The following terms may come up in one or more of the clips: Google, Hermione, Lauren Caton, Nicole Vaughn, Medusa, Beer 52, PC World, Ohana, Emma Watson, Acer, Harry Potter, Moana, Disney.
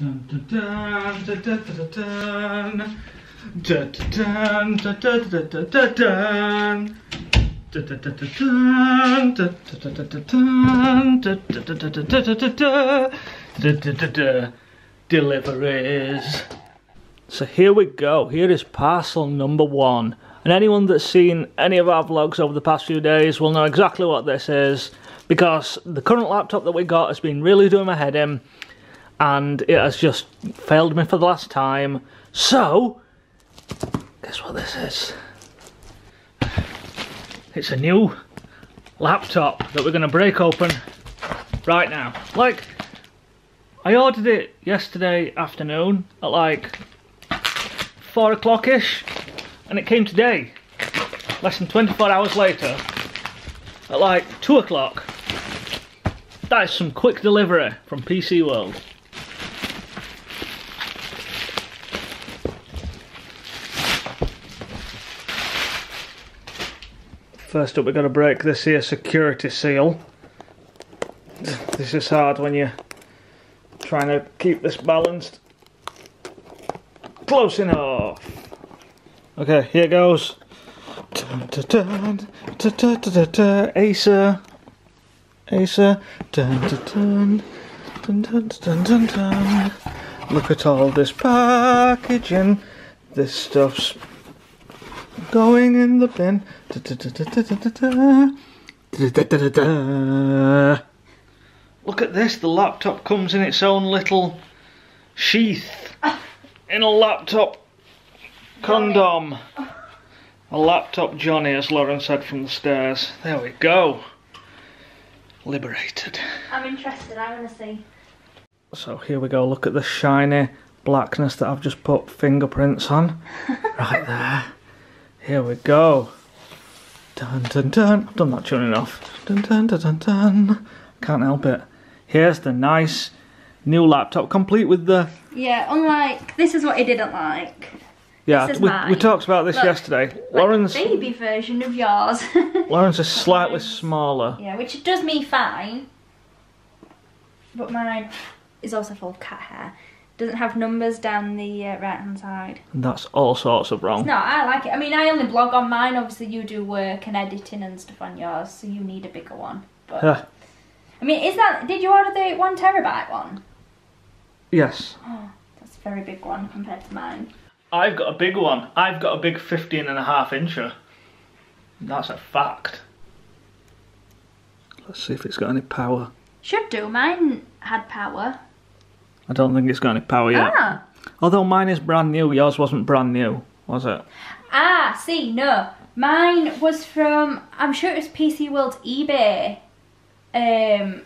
Deliveries. So here we go, here is parcel number one. And anyone that's seen any of our vlogs over the past few days will know exactly what this is, because the current laptop that we got has been really doing my head in, and it has just failed me for the last time. So, guess what this is? It's a new laptop that we're going to break open right now. Like, I ordered it yesterday afternoon at like 4 o'clock-ish, and it came today, less than 24 hours later, at like 2 o'clock. That is some quick delivery from PC World. First up, we're going to break this here security seal. This is hard when you're trying to keep this balanced. Close enough. Okay, here goes. Acer. Acer. Look at all this packaging. This stuff's going in the bin. Look at this. The laptop comes in its own little sheath. In a laptop condom. A laptop Johnny, as Lauren said from the stairs. There we go. Liberated. I'm interested, I want to see. So here we go, look at the shiny blackness that I've just put fingerprints on. Right there. Here we go. Dun dun dun. I've done that tune enough. Dun dun dun dun dun. Can't help it. Here's the nice new laptop, complete with the... Yeah, unlike... This is what he didn't like. Yeah, we talked about this yesterday. Lauren's like baby version of yours. Lauren's is slightly smaller. Yeah, which does me fine. But mine is also full of cat hair. Doesn't have numbers down the right-hand side. And that's all sorts of wrong. No, I like it. I mean, I only blog on mine. Obviously, you do work and editing and stuff on yours, so you need a bigger one. But yeah. I mean, is that... Did you order the 1TB one? Yes. Oh, that's a very big one compared to mine. I've got a big one. I've got a big 15.5-incher. That's a fact. Let's see if it's got any power. Should do. Mine had power. I don't think it's got any power yet. Ah. Although mine is brand new. Yours wasn't brand new, was it? Ah, see, no. Mine was from, I'm sure it was PC World's eBay. And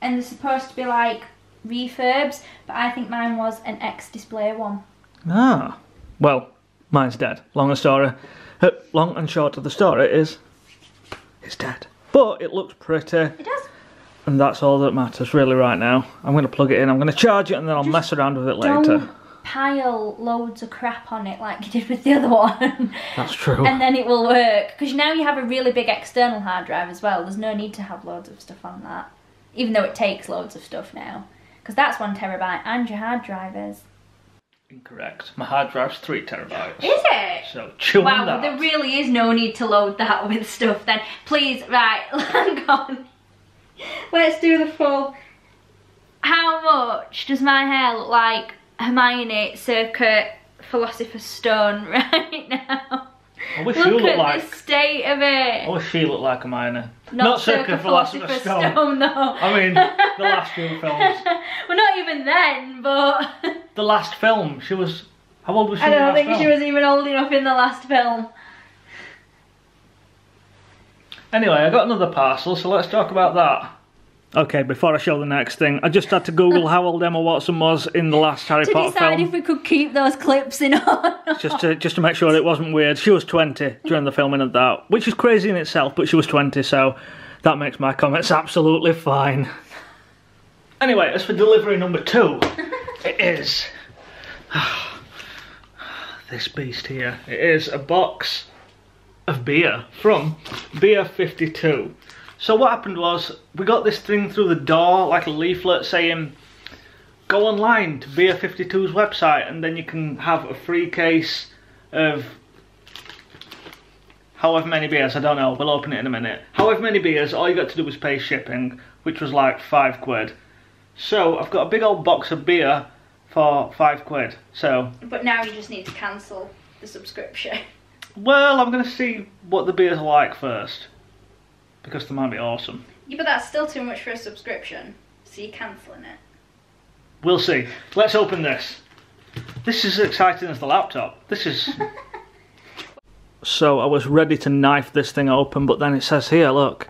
they're supposed to be like refurbs, but I think mine was an X-display one. Ah, well, mine's dead. Long story, long and short of the story is, it's dead. But it looks pretty. It does. And that's all that matters really right now. I'm going to plug it in, I'm going to charge it, and then I'll just mess around with it later. Don't pile loads of crap on it like you did with the other one. That's true. And then it will work. Because now you have a really big external hard drive as well. There's no need to have loads of stuff on that. Even though it takes loads of stuff now. Because that's 1TB and your hard drive is. Incorrect. My hard drive's 3TB. Is it? So chew on that. Wow, there really is no need to load that with stuff then. Please, right, hang on. Let's do the full. How much does my hair look like Hermione circa Philosopher's Stone right now? I wish you looked like... Look at the state of it. I wish she looked like Hermione. Not circa Philosopher's Stone, though. I mean, the last few films. Well, not even then, but... The last film, she was... How old was she in the last film? I don't think she was even old enough in the last film. Anyway, I got another parcel, so let's talk about that. Okay, before I show the next thing, I just had to Google how old Emma Watson was in the last Harry Potter film. To decide if we could keep those clips in or not. Just to make sure it wasn't weird. She was 20 during the filming of that, which is crazy in itself, but she was 20, so that makes my comments absolutely fine. Anyway, as for delivery number 2, it is... this beast here. It is a box of beer from Beer 52. So what happened was, we got this thing through the door, like a leaflet saying, Go online to Beer 52's website and then you can have a free case of however many beers, I don't know, we'll open it in a minute. However many beers, all you got to do was pay shipping, which was like £5. So I've got a big old box of beer for £5, so. But now you just need to cancel the subscription. Well, I'm gonna see what the beers are like first, because they might be awesome. Yeah, but that's still too much for a subscription, so you're cancelling it. We'll see. Let's open this. This is as exciting as the laptop. This is... So I was ready to knife this thing open, but then it says here, look,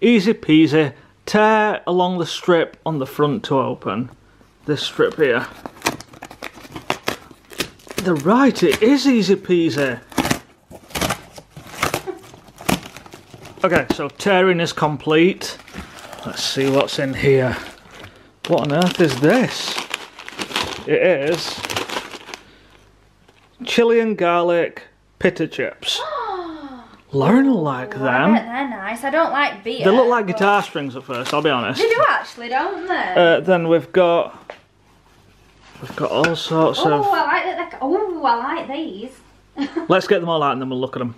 easy peasy, tear along the strip on the front to open. This strip here. They're right, it is easy peasy. Okay, so tearing is complete. Let's see what's in here. What on earth is this? It is chili and garlic pita chips. Lauren will like them. They're nice. I don't like beer. They look like guitar strings at first, I'll be honest. They do actually, don't they? Then we've got all sorts of... I like that. Oh, I like these. Let's get them all out and then we'll look at them.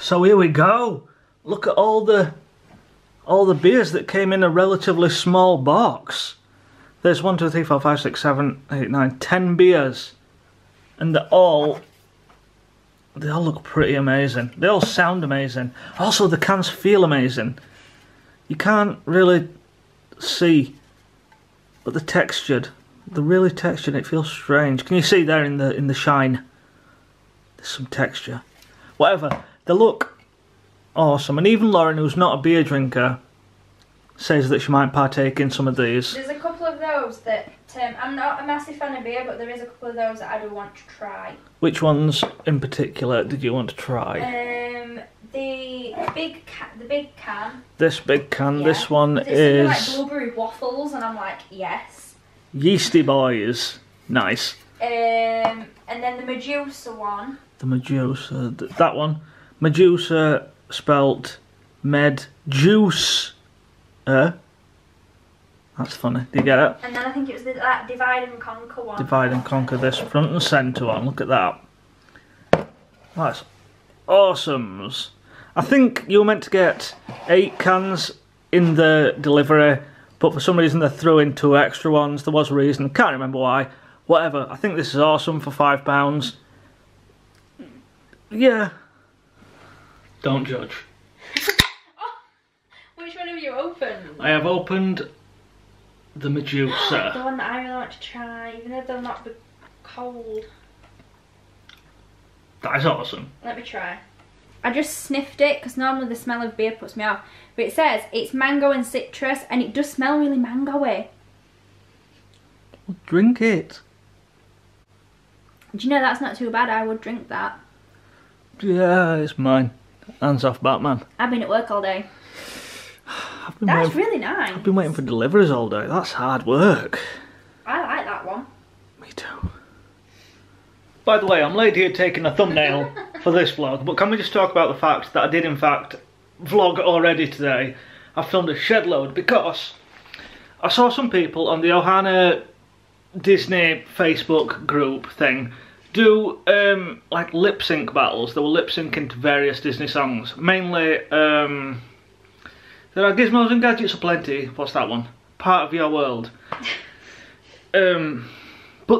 So here we go. Look at all the beers that came in a relatively small box. There's 1, 2, 3, 4, 5, 6, 7, 8, 9, 10 beers. And they all look pretty amazing. They all sound amazing. Also, the cans feel amazing. You can't really see, but they're textured. They're really textured. It feels strange. Can you see there in the shine? There's some texture. Whatever. They look awesome, and even Lauren, who's not a beer drinker, says that she might partake in some of these. There's a couple of those that I'm not a massive fan of beer, but there is a couple of those that I do want to try. Which ones in particular did you want to try? The big can. This big can. Yeah. This one is like blueberry waffles, and I'm like, yes. Yeasty boys, nice. And then the Medusa one. The Medusa, that one, Medusa. Spelt med juice. That's funny. Do you get it? And then I think it was the, that divide and conquer one. Divide and conquer, this front and centre one. Look at that. That's awesome. I think you were meant to get 8 cans in the delivery, but for some reason they threw in 2 extra ones. There was a reason. Can't remember why. Whatever. I think this is awesome for £5. Yeah. Don't judge. Which one have you opened? I have opened the Medusa. The one that I really want to try, even though they're not cold. That is awesome. Let me try. I just sniffed it because normally the smell of beer puts me off. But it says it's mango and citrus, and it does smell really mango-y. Well, drink it. Do you know that's not too bad? I would drink that. Yeah, it's mine. Hands off Batman. I've been at work all day. That's really nice. I've been waiting for deliveries all day. That's hard work. I like that one. Me too. By the way, I'm laid here taking a thumbnail for this vlog, but can we just talk about the fact that I did in fact vlog already today. I filmed a shed load because I saw some people on the Ohana Disney Facebook group thing do like lip sync battles. They were lip syncing to various Disney songs, mainly there are Gizmos and Gadgets Aplenty. What's that one? Part of Your World. But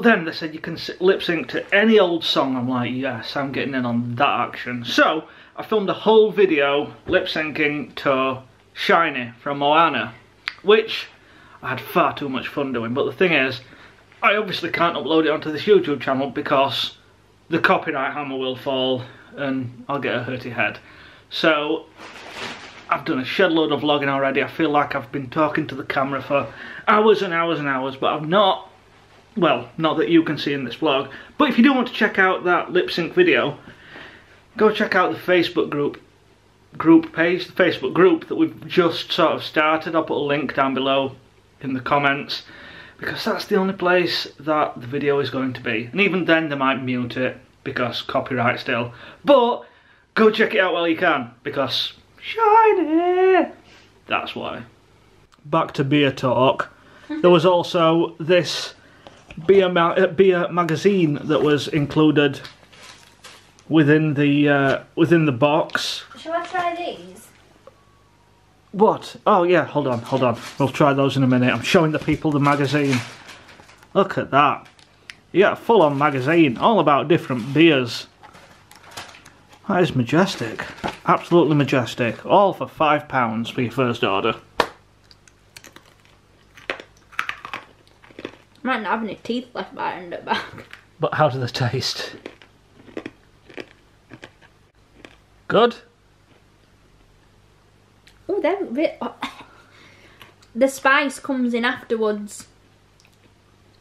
then they said you can lip sync to any old song. I'm like, yes, I'm getting in on that action. So I filmed a whole video lip syncing to Shiny from Moana, which I had far too much fun doing. But the thing is, I obviously can't upload it onto this YouTube channel because the copyright hammer will fall and I'll get a hurty head. So I've done a shed load of vlogging already. I feel like I've been talking to the camera for hours and hours and hours, but I've not, well, not that you can see in this vlog. But if you do want to check out that lip sync video, go check out the Facebook group page, the Facebook group that we've just sort of started. I'll put a link down below in the comments, because that's the only place that the video is going to be. And even then they might mute it because copyright still. But go check it out while you can, because Shiny! That's why. Back to beer talk. There was also this beer magazine that was included within the box. Shall I try these? What? Oh yeah, hold on, hold on. We'll try those in a minute. I'm showing the people the magazine. Look at that. Yeah, full-on magazine, all about different beers. That is majestic. Absolutely majestic. All for £5 for your first order. I might not have any teeth left behind at the back. But how do they taste? Good? Oh, they're really... The spice comes in afterwards.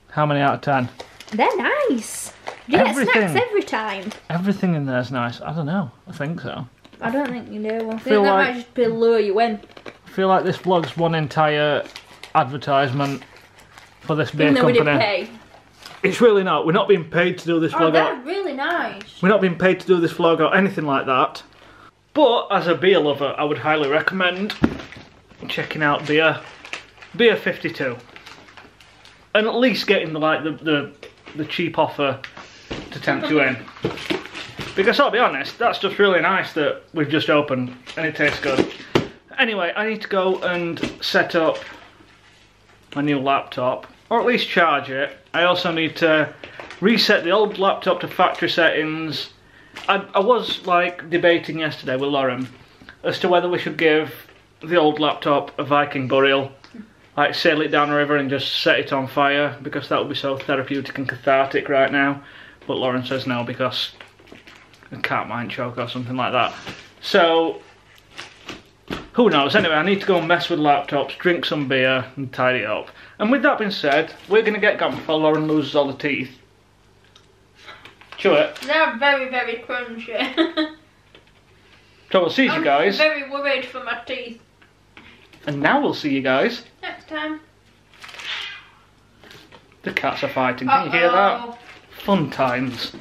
How many out of 10? They're nice. Do you get snacks every time? Everything in there's nice. I don't know. I think so. I don't think you do. I think that might just be lure you in. I feel like this vlog's one entire advertisement for this beer company. We didn't pay. It's really not. We're not being paid to do this vlog. They're really nice. We're not being paid to do this vlog or anything like that. But as a beer lover, I would highly recommend checking out Beer 52. And at least getting the cheap offer to tempt you in. Because I'll be honest, that stuff's really nice that we've just opened and it tastes good. Anyway, I need to go and set up my new laptop, or at least charge it. I also need to reset the old laptop to factory settings. I was like debating yesterday with Lauren as to whether we should give the old laptop a Viking burial. Like sail it down the river and just set it on fire, because that would be so therapeutic and cathartic right now. But Lauren says no, because a cat might choke or something like that. So, who knows? Anyway, I need to go and mess with laptops, drink some beer and tidy it up. And with that being said, we're going to get gone before Lauren loses all the teeth. Chew it. They're very, very crunchy. So we'll see you guys. I'm very worried for my teeth. And now we'll see you guys next time. The cats are fighting. Can you hear that? Fun times.